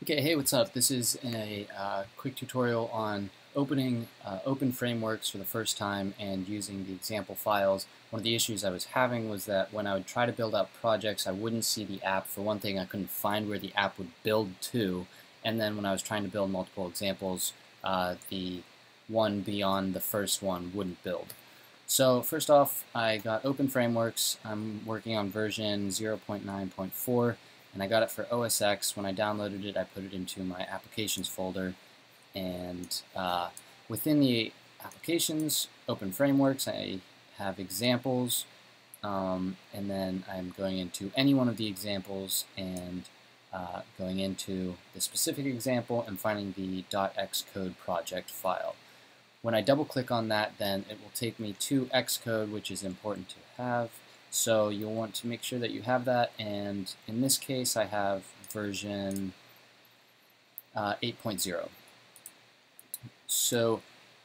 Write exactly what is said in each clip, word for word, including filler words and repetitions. Okay, hey, what's up? This is a uh, quick tutorial on opening uh, OpenFrameworks for the first time and using the example files. One of the issues I was having was that when I would try to build out projects, I wouldn't see the app. For one thing, I couldn't find where the app would build to, and then when I was trying to build multiple examples, uh, the one beyond the first one wouldn't build. So first off, I got OpenFrameworks. I'm working on version zero point nine point four. And I got it for O S X. When I downloaded it, I put it into my applications folder, and uh, within the applications, OpenFrameworks, I have examples, um, and then I'm going into any one of the examples and uh, going into the specific example and finding the .xcodeproj file. When I double-click on that, then it will take me to Xcode, which is important to have. So you'll want to make sure that you have that, and in this case I have version uh, eight point zero. So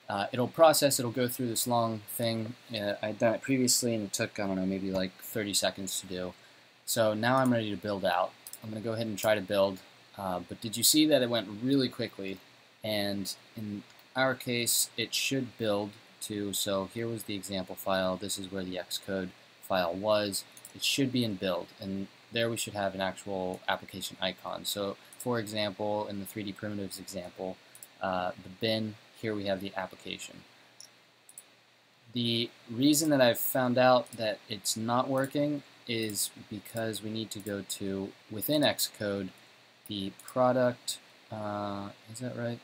uh, it'll process, it'll go through this long thing. Uh, I'd done it previously and it took, I don't know, maybe like thirty seconds to do. So now I'm ready to build out. I'm going to go ahead and try to build, uh, but did you see that it went really quickly? And in our case it should build to, so here was the example file, this is where the Xcode file was, it should be in build, and there we should have an actual application icon. So for example, in the three D primitives example, uh, the bin, here we have the application. The reason that I've found out that it's not working is because we need to go to, within Xcode, the product, uh, is that right?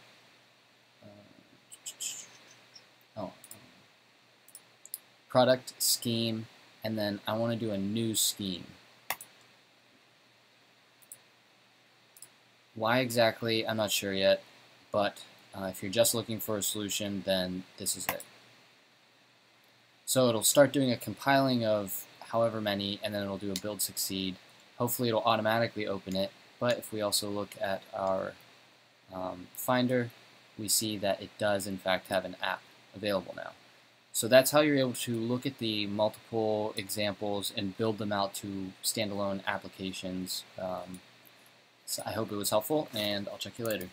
Uh, oh, product scheme, and then I want to do a new scheme. Why exactly? I'm not sure yet, but uh, if you're just looking for a solution, then this is it. So it'll start doing a compiling of however many, and then it'll do a build succeed. Hopefully it'll automatically open it, but if we also look at our um, Finder, we see that it does in fact have an app available now. So that's how you're able to look at the multiple examples and build them out to standalone applications. Um, so I hope it was helpful, and I'll check you later.